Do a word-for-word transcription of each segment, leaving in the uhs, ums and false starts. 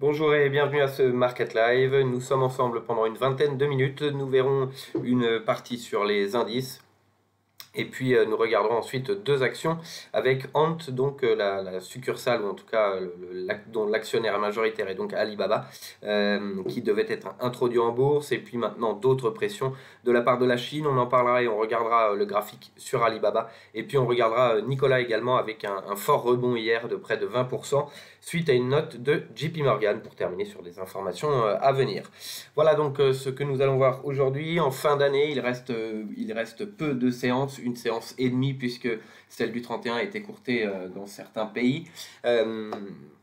Bonjour et bienvenue à ce Market Live. Nous sommes ensemble pendant une vingtaine de minutes. Nous verrons une partie sur les indices et puis nous regarderons ensuite deux actions avec Ant, donc la, la succursale, ou en tout cas le, la, dont l'actionnaire majoritaire est donc Alibaba, euh, qui devait être introduit en bourse, et puis maintenant d'autres pressions de la part de la Chine. On en parlera et on regardera le graphique sur Alibaba. Et puis on regardera Nikola également avec un, un fort rebond hier de près de vingt pour cent. Suite à une note de J P Morgan pour terminer sur des informations à venir. Voilà donc ce que nous allons voir aujourd'hui. En fin d'année, il reste, il reste peu de séances, une séance et demie puisque celle du trente et un est écourtée dans certains pays. Euh,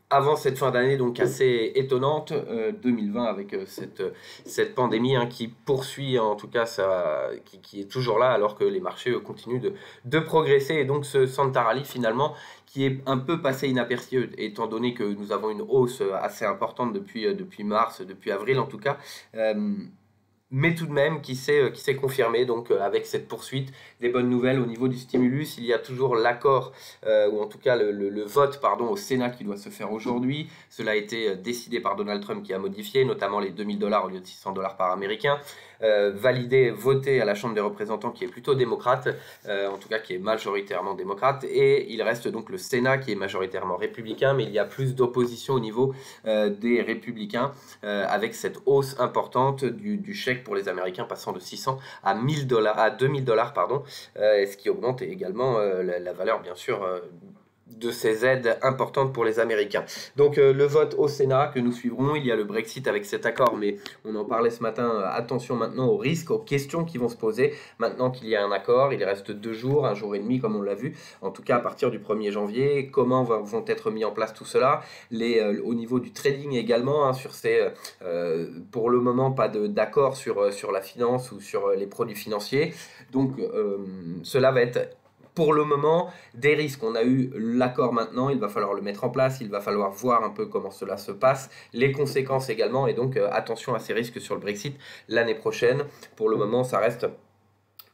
avant cette fin d'année donc assez étonnante, euh, deux mille vingt avec cette, cette pandémie hein, qui poursuit, en tout cas ça, qui, qui est toujours là alors que les marchés euh, continuent de, de progresser, et donc ce Santa Rally finalement qui est un peu passé inaperçu étant donné que nous avons une hausse assez importante depuis, depuis mars, depuis avril en tout cas, euh, mais tout de même qui s'est qui s'est confirmé, donc avec cette poursuite des bonnes nouvelles au niveau du stimulus. Il y a toujours l'accord, euh, ou en tout cas le, le, le vote pardon, au Sénat qui doit se faire aujourd'hui. Cela a été décidé par Donald Trump qui a modifié notamment les deux mille dollars au lieu de six cents dollars par américain, euh, validé, voté à la Chambre des représentants qui est plutôt démocrate, euh, en tout cas qui est majoritairement démocrate, et il reste donc le Sénat qui est majoritairement républicain, mais il y a plus d'opposition au niveau euh, des républicains, euh, avec cette hausse importante du, du chèque pour les Américains passant de six cents à mille dollars, à deux mille dollars pardon, euh, ce qui augmente également euh, la, la valeur bien sûr euh, de ces aides importantes pour les Américains. Donc euh, le vote au Sénat que nous suivrons, il y a le Brexit avec cet accord, mais on en parlait ce matin, attention maintenant aux risques, aux questions qui vont se poser maintenant qu'il y a un accord. Il reste deux jours, un jour et demi comme on l'a vu, en tout cas à partir du premier janvier, comment vont être mis en place tout cela, les, euh, au niveau du trading également, hein, sur ces, euh, pour le moment pas d'accord sur, sur la finance ou sur les produits financiers, donc euh, cela va être pour le moment des risques. On a eu l'accord maintenant, il va falloir le mettre en place, il va falloir voir un peu comment cela se passe, les conséquences également, et donc euh, attention à ces risques sur le Brexit l'année prochaine. Pour le moment, ça reste...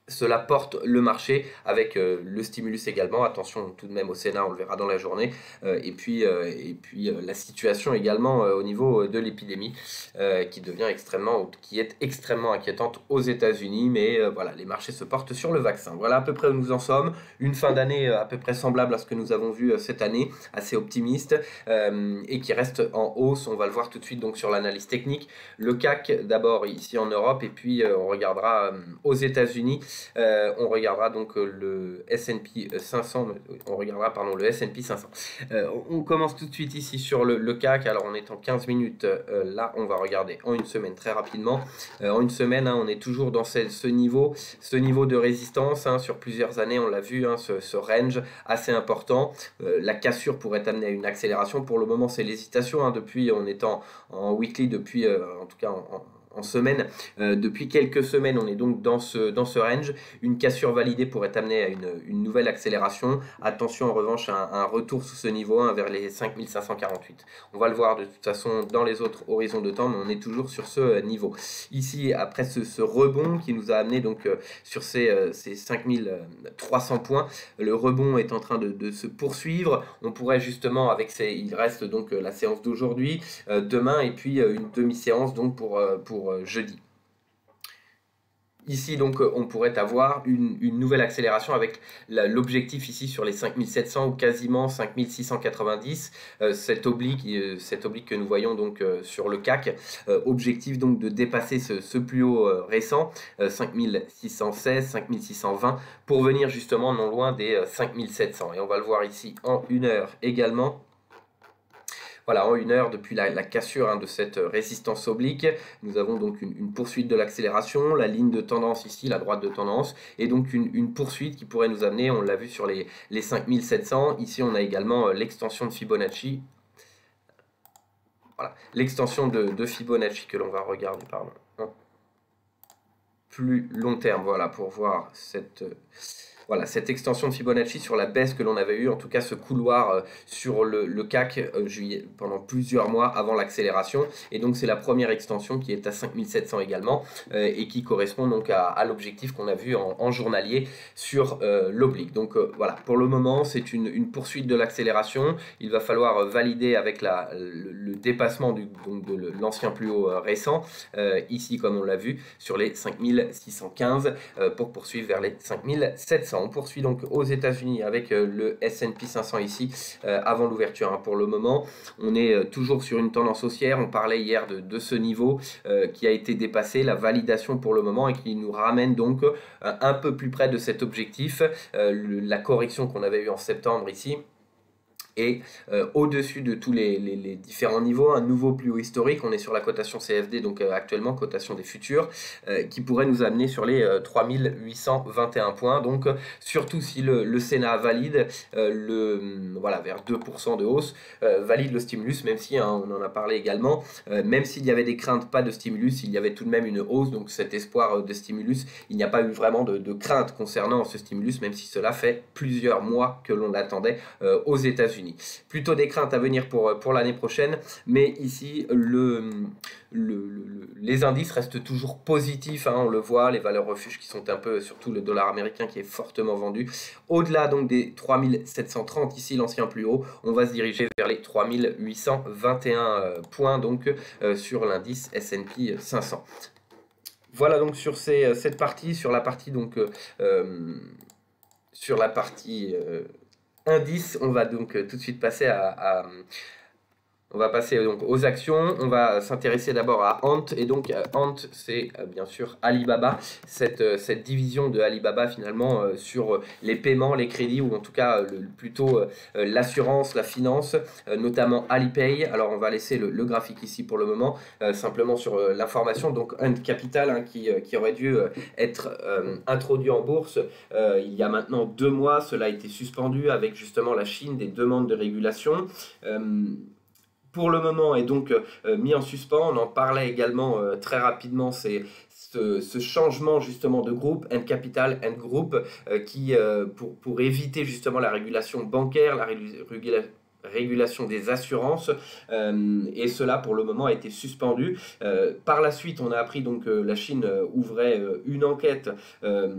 Cela porte le marché avec euh, le stimulus également. Attention tout de même au Sénat, on le verra dans la journée. Euh, et puis, euh, et puis euh, la situation également euh, au niveau de l'épidémie euh, qui devient extrêmement, qui est extrêmement inquiétante aux États-Unis. Mais euh, voilà, les marchés se portent sur le vaccin. Voilà à peu près où nous en sommes. Une fin d'année à peu près semblable à ce que nous avons vu cette année, assez optimiste euh, et qui reste en hausse. On va le voir tout de suite donc sur l'analyse technique. Le C A C d'abord ici en Europe, et puis euh, on regardera euh, aux États-Unis. Euh, on regardera donc le S and P cinq cents, on regardera pardon le S and P cinq cents. Euh, on commence tout de suite ici sur le, le C A C. Alors on est en quinze minutes, euh, là on va regarder en une semaine très rapidement. Euh, en une semaine, hein, on est toujours dans ce, ce niveau, ce niveau de résistance hein, sur plusieurs années. On l'a vu, hein, ce, ce range assez important. Euh, la cassure pourrait amener à une accélération. Pour le moment, c'est l'hésitation. Hein, depuis, on est en, en weekly depuis, euh, en tout cas en, en en semaine, euh, depuis quelques semaines on est donc dans ce, dans ce range. Une cassure validée pourrait amener à une, une nouvelle accélération. Attention en revanche à un, à un retour sous ce niveau un vers les cinq mille cinq cent quarante-huit. On va le voir de toute façon dans les autres horizons de temps, mais on est toujours sur ce niveau. Ici après ce, ce rebond qui nous a amené donc euh, sur ces, euh, ces cinq mille trois cents points, le rebond est en train de, de se poursuivre. On pourrait justement avec ces, il reste donc euh, la séance d'aujourd'hui, euh, demain, et puis euh, une demi-séance donc pour, euh, pour jeudi. Ici donc on pourrait avoir une, une nouvelle accélération avec l'objectif ici sur les cinq mille sept cents ou quasiment cinq mille six cent quatre-vingt-dix, euh, cette oblique, euh, cette oblique que nous voyons donc euh, sur le C A C, euh, objectif donc de dépasser ce, ce plus haut euh, récent, euh, cinq mille six cent seize, cinq mille six cent vingt, pour venir justement non loin des euh, cinq mille sept cents, et on va le voir ici en une heure également. Voilà, en une heure, depuis la, la cassure hein, de cette résistance oblique, nous avons donc une, une poursuite de l'accélération, la ligne de tendance ici, la droite de tendance, et donc une, une poursuite qui pourrait nous amener, on l'a vu sur les, les cinq mille sept cents, ici on a également euh, l'extension de Fibonacci, voilà, l'extension de, de Fibonacci que l'on va regarder, pardon, en plus long terme, voilà, pour voir cette... voilà, cette extension de Fibonacci sur la baisse que l'on avait eue, en tout cas ce couloir euh, sur le, le C A C euh, juillet, pendant plusieurs mois avant l'accélération. Et donc c'est la première extension qui est à cinq mille sept cents également euh, et qui correspond donc à, à l'objectif qu'on a vu en, en journalier sur euh, l'oblique. Donc euh, voilà, pour le moment c'est une, une poursuite de l'accélération. Il va falloir valider avec la, le, le dépassement du, donc de l'ancien plus haut euh, récent, euh, ici comme on l'a vu, sur les cinq mille six cent quinze euh, pour poursuivre vers les cinq mille sept cents. On poursuit donc aux États-Unis avec euh, le S and P cinq cents ici euh, avant l'ouverture. Hein. Pour le moment, on est euh, toujours sur une tendance haussière. On parlait hier de, de ce niveau euh, qui a été dépassé, la validation pour le moment, et qui nous ramène donc euh, un peu plus près de cet objectif, euh, le, la correction qu'on avait eue en septembre ici. Et euh, au-dessus de tous les, les, les différents niveaux, un nouveau plus haut historique. On est sur la cotation C F D, donc euh, actuellement cotation des futurs, euh, qui pourrait nous amener sur les euh, trois mille huit cent vingt et un points. Donc euh, surtout si le, le Sénat valide, euh, le, voilà, vers deux pour cent de hausse, euh, valide le stimulus, même si, hein, on en a parlé également, euh, même s'il y avait des craintes, pas de stimulus, il y avait tout de même une hausse, donc cet espoir de stimulus, il n'y a pas eu vraiment de, de crainte concernant ce stimulus, même si cela fait plusieurs mois que l'on l'attendait euh, aux États-Unis. Plutôt des craintes à venir pour, pour l'année prochaine, mais ici le, le, le, les indices restent toujours positifs, hein, on le voit, les valeurs refuges qui sont un peu, surtout le dollar américain qui est fortement vendu, au-delà donc des trois mille sept cent trente, ici l'ancien plus haut, on va se diriger vers les trois mille huit cent vingt et un points donc euh, sur l'indice S and P cinq cents. Voilà donc sur ces, cette partie, sur la partie donc euh, sur la partie euh, indice, on va donc tout de suite passer à, à on va passer donc aux actions. On va s'intéresser d'abord à Ant, et donc Ant c'est bien sûr Alibaba, cette, cette division de Alibaba finalement euh, sur les paiements, les crédits, ou en tout cas le, plutôt euh, l'assurance, la finance, euh, notamment Alipay. Alors on va laisser le, le graphique ici pour le moment, euh, simplement sur euh, l'information. Donc Ant Capital, hein, qui, euh, qui aurait dû euh, être euh, introduit en bourse euh, il y a maintenant deux mois, cela a été suspendu avec justement la Chine, des demandes de régulation. Euh, Pour le moment est donc euh, mis en suspens. On en parlait également euh, très rapidement, c'est ce, ce changement justement de groupe, Ant Capital, Ant Group, euh, qui euh, pour, pour éviter justement la régulation bancaire, la régulation régulation des assurances, euh, et cela pour le moment a été suspendu. Euh, par la suite on a appris donc euh, la Chine euh, ouvrait euh, une enquête euh,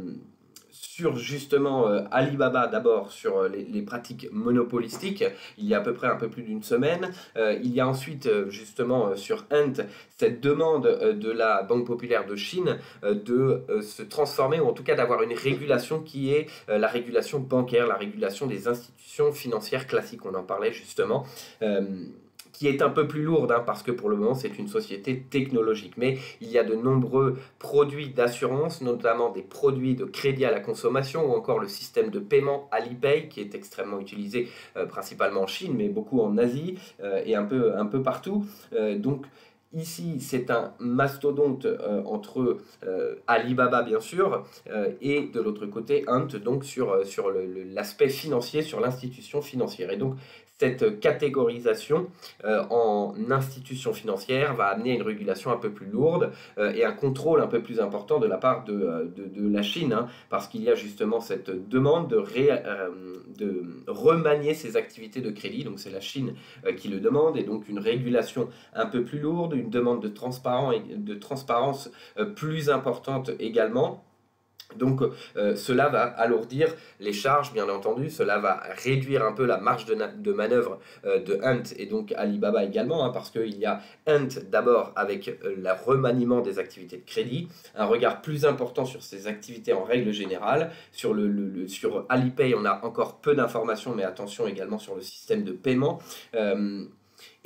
sur justement euh, Alibaba, d'abord sur euh, les, les pratiques monopolistiques, il y a à peu près un peu plus d'une semaine. Euh, il y a ensuite euh, justement euh, sur Ant cette demande euh, de la Banque populaire de Chine euh, de euh, se transformer, ou en tout cas d'avoir une régulation qui est euh, la régulation bancaire, la régulation des institutions financières classiques, on en parlait justement. Euh, qui est un peu plus lourde, hein, parce que pour le moment c'est une société technologique, mais il y a de nombreux produits d'assurance, notamment des produits de crédit à la consommation, ou encore le système de paiement Alipay qui est extrêmement utilisé euh, principalement en Chine, mais beaucoup en Asie euh, et un peu, un peu partout. Euh, donc ici c'est un mastodonte euh, entre euh, Alibaba bien sûr euh, et de l'autre côté Ant, donc sur, sur l'aspect financier, sur l'institution financière. Et donc cette catégorisation euh, en institution financière va amener une régulation un peu plus lourde euh, et un contrôle un peu plus important de la part de, de, de la Chine, hein, parce qu'il y a justement cette demande de, ré, euh, de remanier ses activités de crédit, donc c'est la Chine euh, qui le demande, et donc une régulation un peu plus lourde, une demande de, transparent, de transparence euh, plus importante également. Donc euh, cela va alourdir les charges, bien entendu, cela va réduire un peu la marge de, de manœuvre euh, de Ant et donc Alibaba également, hein, parce qu'il y a Ant d'abord avec euh, le remaniement des activités de crédit, un regard plus important sur ses activités en règle générale, sur, le, le, le, sur Alipay on a encore peu d'informations, mais attention également sur le système de paiement. Euh,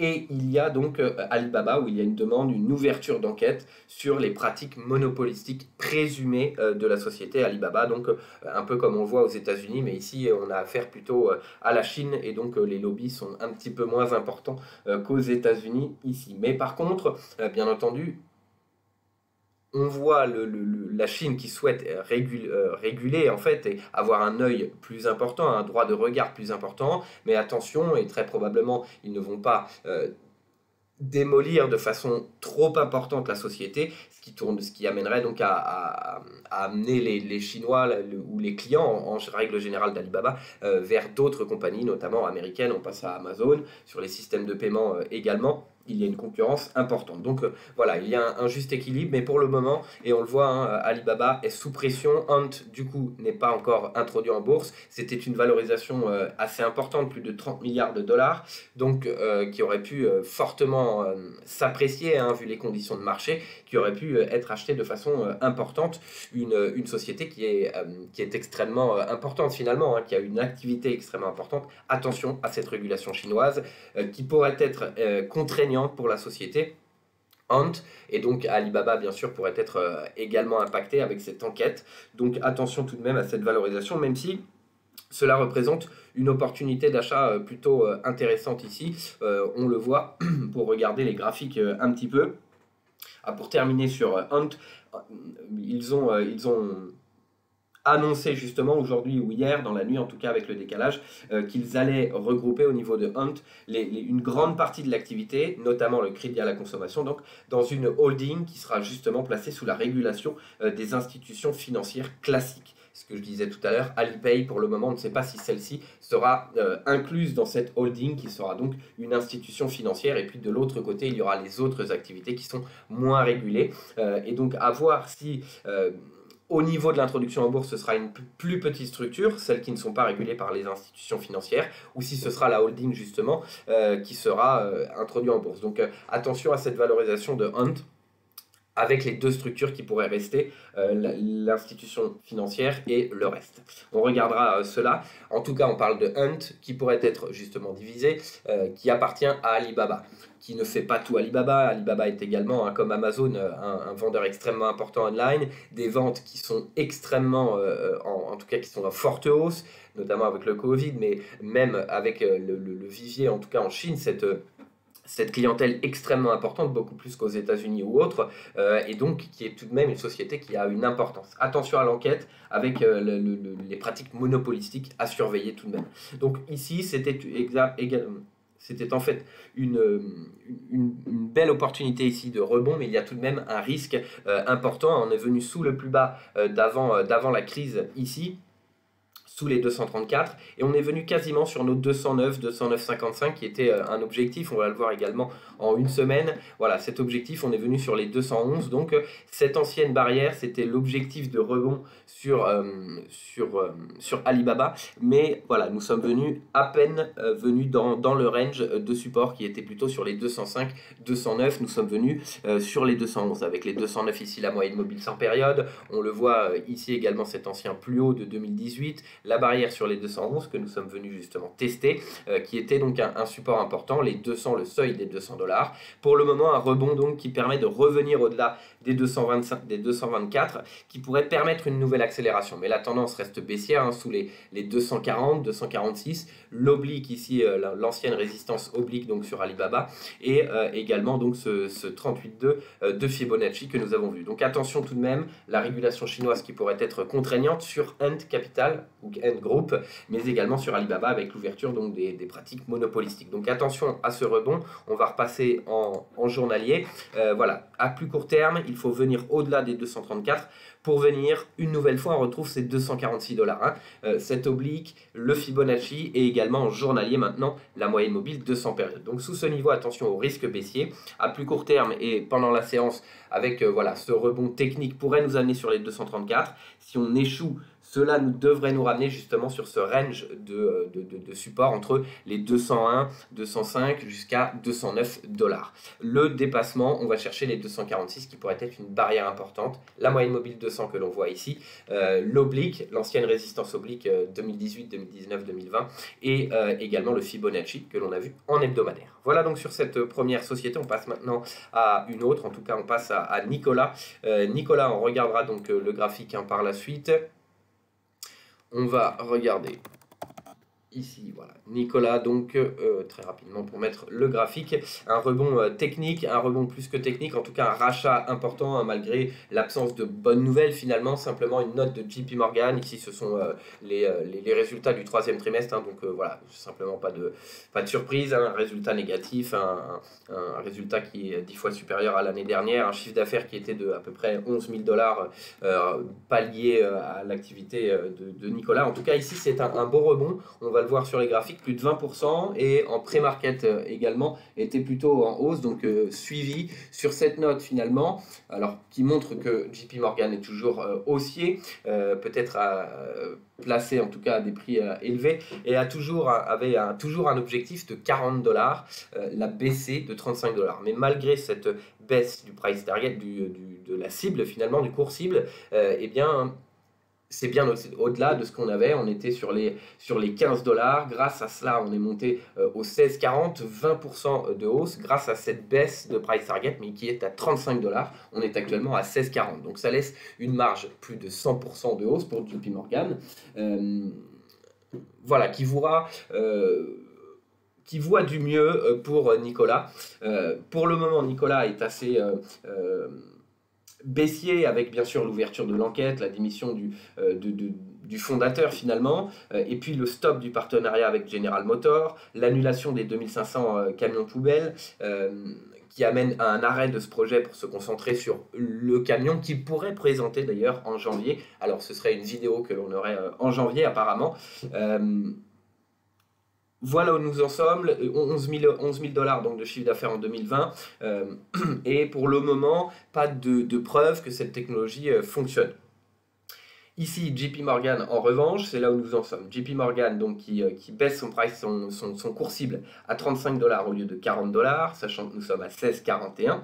Et il y a donc euh, Alibaba, où il y a une demande, une ouverture d'enquête sur les pratiques monopolistiques présumées euh, de la société Alibaba. Donc euh, un peu comme on voit aux États-Unis, mais ici on a affaire plutôt euh, à la Chine, et donc euh, les lobbies sont un petit peu moins importants euh, qu'aux États-Unis ici. Mais par contre, euh, bien entendu, on voit le, le, le, la Chine qui souhaite régul, euh, réguler en fait, et avoir un œil plus important, un droit de regard plus important, mais attention, et très probablement ils ne vont pas euh, démolir de façon trop importante la société, ce qui, tourne, ce qui amènerait donc à, à, à amener les, les Chinois le, ou les clients, en, en règle générale d'Alibaba, euh, vers d'autres compagnies, notamment américaines. On passe à Amazon, sur les systèmes de paiement euh, également. Il y a une concurrence importante. Donc euh, voilà, il y a un, un juste équilibre, mais pour le moment, et on le voit, hein, Alibaba est sous pression. Ant, du coup, n'est pas encore introduit en bourse. C'était une valorisation euh, assez importante, plus de trente milliards de dollars, donc euh, qui aurait pu euh, fortement euh, s'apprécier, hein, vu les conditions de marché, qui aurait pu euh, être achetée de façon euh, importante. Une, une société qui est, euh, qui est extrêmement euh, importante finalement, hein, qui a une activité extrêmement importante. Attention à cette régulation chinoise euh, qui pourrait être euh, contraignante pour la société. Ant et donc Alibaba bien sûr pourrait être euh, également impacté avec cette enquête, donc attention tout de même à cette valorisation, même si cela représente une opportunité d'achat euh, plutôt euh, intéressante ici. Euh, on le voit pour regarder les graphiques euh, un petit peu. Ah, pour terminer sur euh, Ant, ils ont euh, ils ont annoncé justement aujourd'hui ou hier, dans la nuit en tout cas avec le décalage, euh, qu'ils allaient regrouper au niveau de Ant les, les, une grande partie de l'activité, notamment le crédit à la consommation, donc dans une holding qui sera justement placée sous la régulation euh, des institutions financières classiques. Ce que je disais tout à l'heure, Alipay, pour le moment, on ne sait pas si celle-ci sera euh, incluse dans cette holding qui sera donc une institution financière. Et puis de l'autre côté, il y aura les autres activités qui sont moins régulées. Euh, et donc à voir si... Euh, Au niveau de l'introduction en bourse, ce sera une plus petite structure, celles qui ne sont pas régulées par les institutions financières, ou si ce sera la holding justement euh, qui sera euh, introduite en bourse. Donc euh, attention à cette valorisation de Ant, avec les deux structures qui pourraient rester, euh, l'institution financière et le reste. On regardera euh, cela. En tout cas, on parle de Ant, qui pourrait être justement divisé, euh, qui appartient à Alibaba, qui ne fait pas tout Alibaba. Alibaba est également, hein, comme Amazon, un, un vendeur extrêmement important online, des ventes qui sont extrêmement, euh, en, en tout cas qui sont en forte hausse, notamment avec le Covid, mais même avec euh, le, le, le vivier, en tout cas en Chine, cette... Euh, cette clientèle extrêmement importante, beaucoup plus qu'aux États-Unis ou autres, euh, et donc qui est tout de même une société qui a une importance. Attention à l'enquête avec euh, le, le, les pratiques monopolistiques à surveiller tout de même. Donc ici, c'était également... C'était en fait une, une, une belle opportunité ici de rebond, mais il y a tout de même un risque euh, important. On est venu sous le plus bas euh, d'avant euh, d'avant la crise ici, sous les deux cent trente-quatre, et on est venu quasiment sur nos deux cent neuf, deux cent neuf virgule cinquante-cinq qui était un objectif. On va le voir également en une semaine. Voilà, cet objectif, on est venu sur les deux cent onze. Donc cette ancienne barrière, c'était l'objectif de rebond sur, euh, sur, euh, sur Alibaba, mais voilà, nous sommes venus à peine euh, venus dans, dans le range de support qui était plutôt sur les deux cent cinq, deux cent neuf. Nous sommes venus euh, sur les deux cent onze avec les deux cent neuf ici, la moyenne mobile cent période. On le voit euh, ici également, cet ancien plus haut de deux mille dix-huit, la barrière sur les deux cent onze que nous sommes venus justement tester, euh, qui était donc un, un support important, les deux cents, le seuil des deux cents dollars. Pour le moment, un rebond donc qui permet de revenir au-delà des deux cent vingt-cinq, des deux cent vingt-quatre, qui pourrait permettre une nouvelle accélération. Mais la tendance reste baissière, hein, sous les, les deux cent quarante, deux cent quarante-six, l'oblique ici, euh, l'ancienne résistance oblique donc sur Alibaba, et euh, également donc ce, ce trente-huit virgule deux euh, de Fibonacci que nous avons vu. Donc attention tout de même, la régulation chinoise qui pourrait être contraignante sur Ant Capital ou Ant Group, mais également sur Alibaba avec l'ouverture donc des, des pratiques monopolistiques. Donc attention à ce rebond, on va repasser en, en journalier. Euh, voilà, à plus court terme, il faut venir au-delà des deux cent trente-quatre pour venir une nouvelle fois, on retrouve ces deux cent quarante-six dollars. Hein. Euh, cette oblique, le Fibonacci et également en journalier maintenant la moyenne mobile deux cents périodes. Donc sous ce niveau, attention au risque baissier à plus court terme et pendant la séance avec euh, voilà, ce rebond technique pourrait nous amener sur les deux cent trente-quatre. Si on échoue, cela nous devrait nous ramener justement sur ce range de, de, de, de support entre les deux cent un, deux cent cinq jusqu'à deux cent neuf dollars. Le dépassement, on va chercher les deux cent quarante-six qui pourrait être une barrière importante. La moyenne mobile deux cents que l'on voit ici, euh, l'oblique, l'ancienne résistance oblique euh, deux mille dix-huit, deux mille dix-neuf, deux mille vingt et euh, également le Fibonacci que l'on a vu en hebdomadaire. Voilà donc sur cette première société, on passe maintenant à une autre, en tout cas on passe à, à Nikola. Euh, Nikola, on regardera donc euh, le graphique, hein, par la suite. On va regarder ici, voilà, Nicolas, donc euh, très rapidement pour mettre le graphique, un rebond euh, technique, un rebond plus que technique, en tout cas un rachat important hein, malgré l'absence de bonnes nouvelles finalement, simplement une note de J P Morgan, ici ce sont euh, les, euh, les résultats du troisième trimestre, hein, donc euh, voilà, simplement pas de, pas de surprise, hein, un résultat négatif, un, un, un résultat qui est dix fois supérieur à l'année dernière, un chiffre d'affaires qui était de à peu près onze mille dollars, euh, pas lié euh, à l'activité euh, de, de Nicolas, en tout cas ici c'est un, un beau rebond, on va le voir sur les graphiques, plus de vingt pour cent et en pré-market euh, également était plutôt en hausse, donc euh, suivi sur cette note finalement, alors qui montre que J P Morgan est toujours euh, haussier, euh, peut-être à euh, placé en tout cas à des prix euh, élevés et a toujours, avait un, toujours un objectif de quarante dollars, euh, la baissée de trente-cinq dollars, mais malgré cette baisse du price target, du, du, de la cible finalement, du cours cible, euh, et eh bien c'est bien au-delà de ce qu'on avait, on était sur les, sur les quinze dollars, grâce à cela on est monté euh, aux seize quarante, vingt pour cent de hausse grâce à cette baisse de price target mais qui est à trente-cinq dollars, on est actuellement à seize quarante, donc ça laisse une marge plus de cent pour cent de hausse pour J P Morgan, euh, voilà, qui voudra... Euh, qui voit du mieux pour Nicolas. Euh, pour le moment, Nicolas est assez... Euh, euh, baissier avec bien sûr l'ouverture de l'enquête, la démission du, euh, de, de, du fondateur finalement, euh, et puis le stop du partenariat avec General Motors, l'annulation des deux mille cinq cents euh, camions poubelles, euh, qui amène à un arrêt de ce projet pour se concentrer sur le camion qu'il pourrait présenter d'ailleurs en janvier. Alors ce serait une vidéo que l'on aurait euh, en janvier apparemment. Euh, Voilà où nous en sommes, onze mille dollars donc de chiffre d'affaires en deux mille vingt, euh, et pour le moment, pas de, de preuve que cette technologie euh, fonctionne. Ici, J P Morgan, en revanche, c'est là où nous en sommes. J P Morgan, donc, qui, euh, qui baisse son, price, son, son, son cours cible à trente-cinq dollars au lieu de quarante dollars, sachant que nous sommes à seize quarante et un,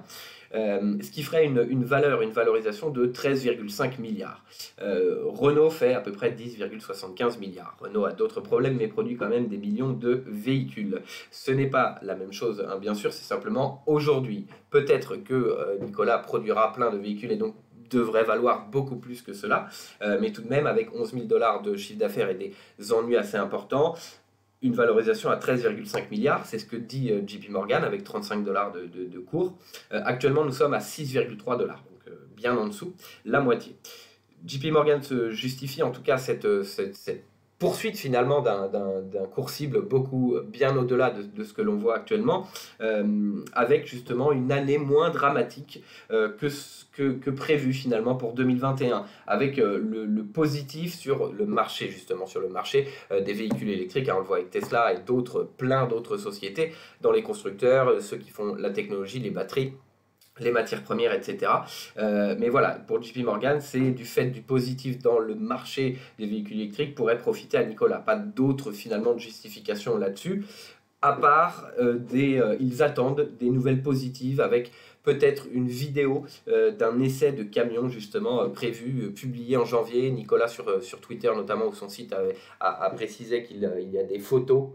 euh, ce qui ferait une, une valeur, une valorisation de treize virgule cinq milliards. Euh, Renault fait à peu près dix virgule soixante-quinze milliards. Renault a d'autres problèmes, mais produit quand même des millions de véhicules. Ce n'est pas la même chose, hein, bien sûr, c'est simplement aujourd'hui. Peut-être que euh, Nicolas produira plein de véhicules et donc devrait valoir beaucoup plus que cela, euh, mais tout de même avec onze mille dollars de chiffre d'affaires et des ennuis assez importants, une valorisation à treize virgule cinq milliards, c'est ce que dit euh, J P Morgan avec trente-cinq dollars de, de, de cours. Euh, actuellement nous sommes à six virgule trois dollars, donc euh, bien en dessous, la moitié. J P Morgan se justifie en tout cas cette, cette, cette poursuite finalement d'un cours cible beaucoup bien au-delà de, de ce que l'on voit actuellement, euh, avec justement une année moins dramatique euh, que, que, que prévu finalement pour deux mille vingt et un, avec euh, le, le positif sur le marché justement, sur le marché euh, des véhicules électriques, hein, on le voit avec Tesla et d'autres, plein d'autres sociétés, dans les constructeurs, ceux qui font la technologie, les batteries, les matières premières, et cetera. Euh, mais voilà, pour J P Morgan, c'est du fait du positif dans le marché des véhicules électriques pourrait profiter à Nicolas. Pas d'autres finalement de justification là-dessus, à part euh, des, euh, ils attendent des nouvelles positives avec peut-être une vidéo euh, d'un essai de camion justement euh, prévu, euh, publié en janvier. Nicolas sur, euh, sur Twitter notamment, où son site avait, a, a précisé qu'il euh, il y a des photos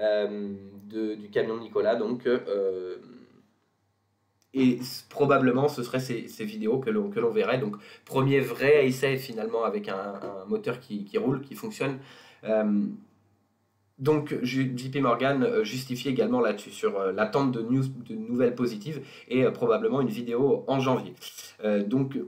euh, de, du camion de Nicolas, donc... Euh, Et probablement, ce seraient ces, ces vidéos que l'on verrait. Donc, premier vrai essai, finalement, avec un, un moteur qui, qui roule, qui fonctionne. Euh, donc, J P Morgan justifie également là-dessus, sur euh, l'attente de, news, de nouvelles positives et euh, probablement une vidéo en janvier. Euh, donc,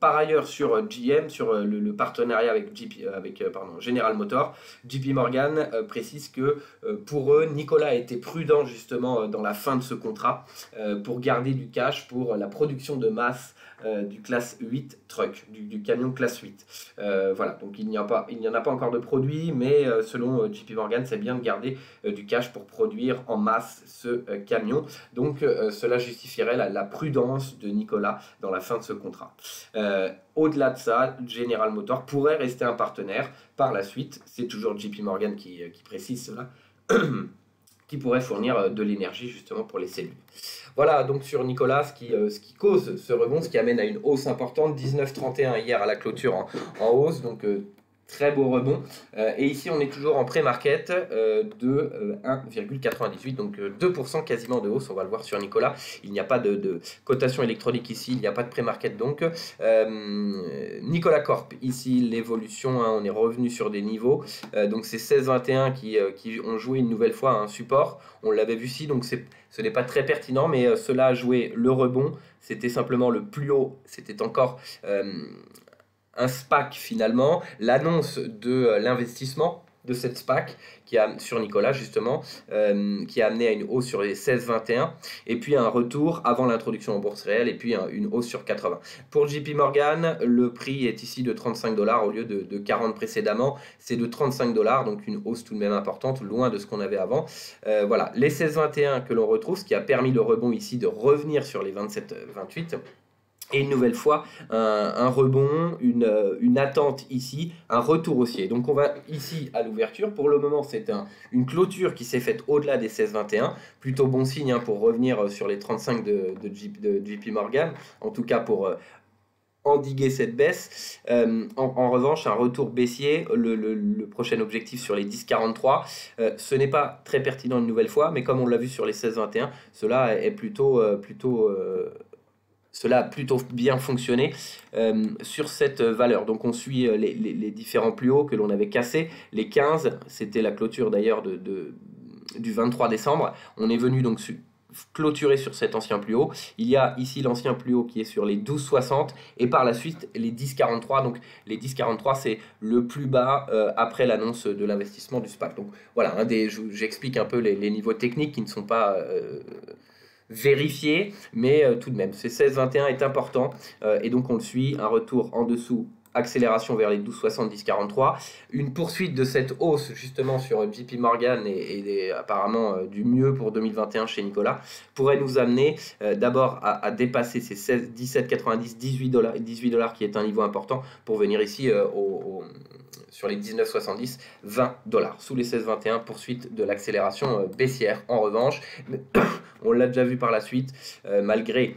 par ailleurs, sur G M, sur le, le partenariat avec, G P, avec pardon, General Motors, J P Morgan euh, précise que euh, pour eux, Nicolas était prudent justement euh, dans la fin de ce contrat euh, pour garder du cash pour la production de masse euh, du classe huit truck, du, du camion classe huit. Euh, voilà, donc il n'y en a pas encore de produit, mais euh, selon euh, J P Morgan, c'est bien de garder euh, du cash pour produire en masse ce euh, camion. Donc euh, cela justifierait la, la prudence de Nicolas dans la fin de ce contrat. Euh, Euh, Au-delà de ça, General Motors pourrait rester un partenaire par la suite. C'est toujours J P Morgan qui, qui précise cela, qui pourrait fournir de l'énergie justement pour les cellules. Voilà donc sur Nicolas ce qui, euh, ce qui cause ce rebond, ce qui amène à une hausse importante. dix-neuf trente et un hier à la clôture en, en hausse, donc euh, Très beau rebond. Euh, et ici, on est toujours en pré-market euh, de euh, un virgule quatre-vingt-dix-huit, donc euh, deux pour cent quasiment de hausse. On va le voir sur Nikola. Il n'y a pas de, de cotation électronique ici, il n'y a pas de pré-market. Donc, euh, Nikola Corp, ici, l'évolution, hein, on est revenu sur des niveaux. Euh, donc, c'est seize vingt et un qui, euh, qui ont joué une nouvelle fois un support. On l'avait vu ici, donc ce n'est pas très pertinent, mais euh, cela a joué le rebond. C'était simplement le plus haut, c'était encore... Euh, un SPAC finalement, l'annonce de l'investissement de cette SPAC qui a, sur Nikola justement, euh, qui a amené à une hausse sur les seize vingt et un et puis un retour avant l'introduction en bourse réelle et puis un, une hausse sur quatre-vingts. Pour J P Morgan, le prix est ici de trente-cinq dollars au lieu de, de quarante précédemment, c'est de trente-cinq dollars, donc une hausse tout de même importante, loin de ce qu'on avait avant. Euh, voilà, les seize vingt et un que l'on retrouve, ce qui a permis le rebond ici de revenir sur les vingt-sept vingt-huit. Et une nouvelle fois, un, un rebond, une, une attente ici, un retour haussier. Donc on va ici à l'ouverture. Pour le moment, c'est un, une clôture qui s'est faite au-delà des seize vingt et un. Plutôt bon signe hein, pour revenir sur les trente-cinq de, de, J P, de J P Morgan. En tout cas pour... Euh, endiguer cette baisse. Euh, en, en revanche, un retour baissier, le, le, le prochain objectif sur les dix quarante-trois, euh, ce n'est pas très pertinent une nouvelle fois, mais comme on l'a vu sur les seize vingt et un, cela est plutôt... Euh, plutôt euh, Cela a plutôt bien fonctionné euh, sur cette valeur. Donc on suit les, les, les différents plus hauts que l'on avait cassés. Les quinze, c'était la clôture d'ailleurs de, de, du vingt-trois décembre. On est venu donc su, clôturer sur cet ancien plus haut. Il y a ici l'ancien plus haut qui est sur les douze soixante et par la suite les dix quarante-trois. Donc les dix quarante-trois, c'est le plus bas euh, après l'annonce de l'investissement du SPAC. Donc voilà, hein, j'explique un peu les, les niveaux techniques qui ne sont pas... Euh, vérifier, mais euh, tout de même, ce seize vingt et un est important euh, et donc on le suit, un retour en dessous, accélération vers les douze soixante, dix quarante-trois, une poursuite de cette hausse justement sur J P Morgan et, et, et apparemment euh, du mieux pour deux mille vingt et un chez Nikola pourrait nous amener euh, d'abord à, à dépasser ces dix-sept quatre-vingt-dix, dix-huit dollars qui est un niveau important pour venir ici euh, au, au, sur les dix-neuf soixante-dix, vingt dollars. Sous les seize vingt et un, poursuite de l'accélération euh, baissière. En revanche, on l'a déjà vu par la suite, euh, malgré...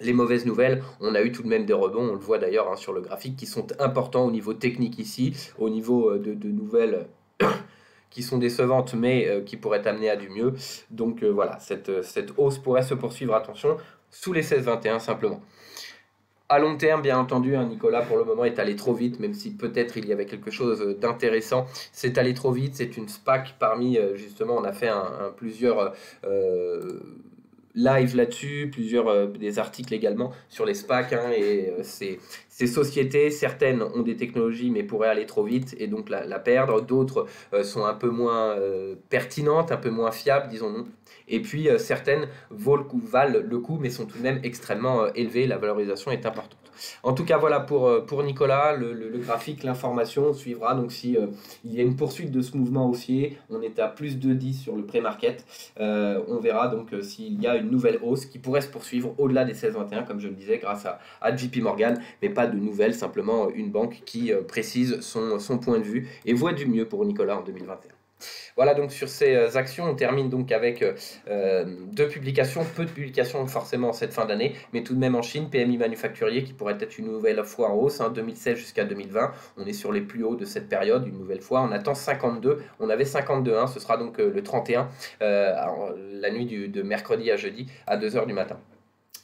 les mauvaises nouvelles, on a eu tout de même des rebonds, on le voit d'ailleurs hein, sur le graphique, qui sont importants au niveau technique ici, au niveau de, de nouvelles qui sont décevantes, mais euh, qui pourraient amener à du mieux. Donc euh, voilà, cette, cette hausse pourrait se poursuivre, attention, sous les seize vingt et un simplement. À long terme, bien entendu, hein, Nikola, pour le moment, est allé trop vite, même si peut-être il y avait quelque chose d'intéressant. C'est allé trop vite, c'est une SPAC parmi, euh, justement, on a fait un, un plusieurs... Euh, live là-dessus, plusieurs euh, des articles également sur les SPAC hein, et euh, ces, ces sociétés, certaines ont des technologies mais pourraient aller trop vite et donc la, la perdre, d'autres euh, sont un peu moins euh, pertinentes, un peu moins fiables disons-nous, et puis euh, certaines valent le, coup, valent le coup mais sont tout de même extrêmement euh, élevées, la valorisation est importante. En tout cas voilà pour, euh, pour Nikola, le, le, le graphique, l'information suivra, donc si euh, il y a une poursuite de ce mouvement haussier, on est à plus de dix sur le pré-market, euh, on verra donc euh, s'il y a une Une nouvelle hausse qui pourrait se poursuivre au-delà des seize vingt et un comme je le disais grâce à, à J P Morgan, mais pas de nouvelles, simplement une banque qui euh, précise son, son point de vue et voit du mieux pour Nikola en deux mille vingt et un. Voilà donc sur ces actions, on termine donc avec euh, deux publications, peu de publications forcément cette fin d'année, mais tout de même en Chine, P M I manufacturier qui pourrait être une nouvelle fois en hausse, hein, deux mille seize jusqu'à deux mille vingt, on est sur les plus hauts de cette période, une nouvelle fois, on attend cinquante-deux, on avait cinquante-deux, hein, ce sera donc euh, le trente et un, euh, alors, la nuit du, de mercredi à jeudi à deux heures du matin.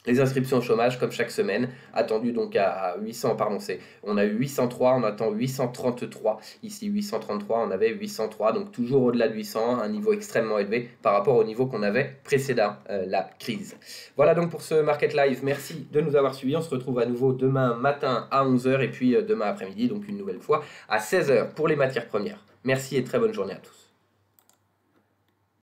Les inscriptions au chômage, comme chaque semaine, attendues donc à huit cents, pardon, on a eu huit cent trois, on attend huit cent trente-trois, ici huit cent trente-trois, on avait huit cent trois, donc toujours au-delà de huit cents, un niveau extrêmement élevé par rapport au niveau qu'on avait précédent euh, la crise. Voilà donc pour ce Market Live, merci de nous avoir suivis, on se retrouve à nouveau demain matin à onze heures et puis demain après-midi, donc une nouvelle fois à seize heures pour les matières premières. Merci et très bonne journée à tous.